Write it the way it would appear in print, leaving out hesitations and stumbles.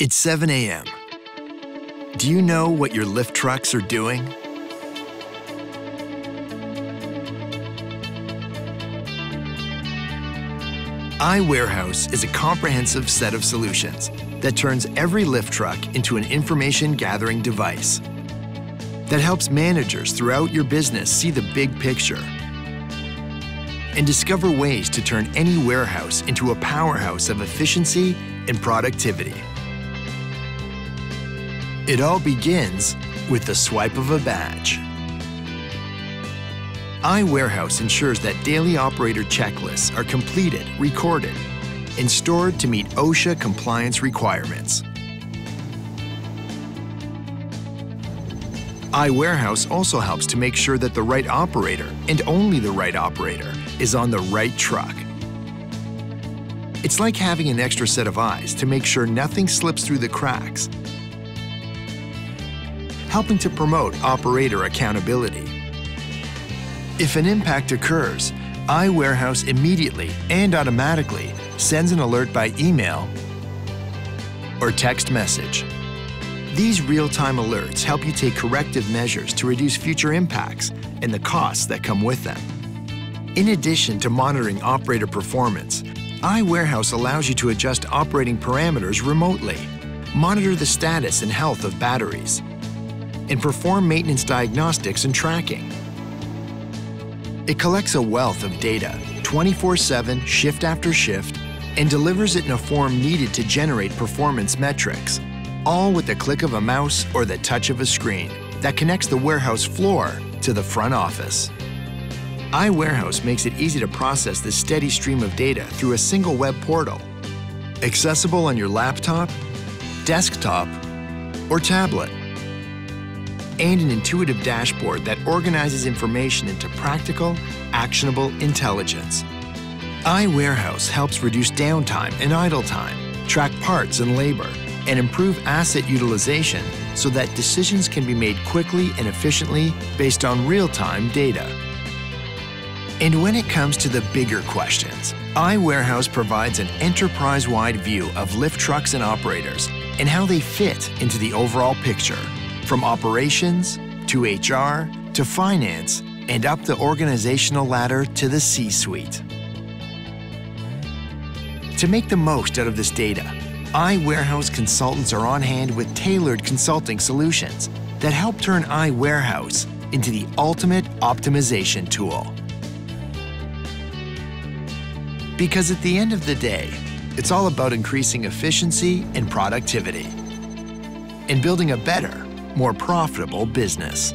It's 7 a.m. Do you know what your lift trucks are doing? iWarehouse is a comprehensive set of solutions that turns every lift truck into an information gathering device that helps managers throughout your business see the big picture and discover ways to turn any warehouse into a powerhouse of efficiency and productivity. It all begins with the swipe of a badge. iWarehouse ensures that daily operator checklists are completed, recorded, and stored to meet OSHA compliance requirements. iWarehouse also helps to make sure that the right operator, and only the right operator, is on the right truck. It's like having an extra set of eyes to make sure nothing slips through the cracks, helping to promote operator accountability. If an impact occurs, iWarehouse immediately and automatically sends an alert by email or text message. These real-time alerts help you take corrective measures to reduce future impacts and the costs that come with them. In addition to monitoring operator performance, iWarehouse allows you to adjust operating parameters remotely, monitor the status and health of batteries, and perform maintenance diagnostics and tracking. It collects a wealth of data 24/7, shift after shift, and delivers it in a form needed to generate performance metrics, all with the click of a mouse or the touch of a screen that connects the warehouse floor to the front office. iWarehouse makes it easy to process this steady stream of data through a single web portal, accessible on your laptop, desktop, or tablet, and an intuitive dashboard that organizes information into practical, actionable intelligence. iWarehouse helps reduce downtime and idle time, track parts and labor, and improve asset utilization so that decisions can be made quickly and efficiently based on real-time data. And when it comes to the bigger questions, iWarehouse provides an enterprise-wide view of lift trucks and operators and how they fit into the overall picture, from operations, to HR, to finance, and up the organizational ladder to the C-suite. To make the most out of this data, iWarehouse consultants are on hand with tailored consulting solutions that help turn iWarehouse into the ultimate optimization tool. Because at the end of the day, it's all about increasing efficiency and productivity and building a better, more profitable business.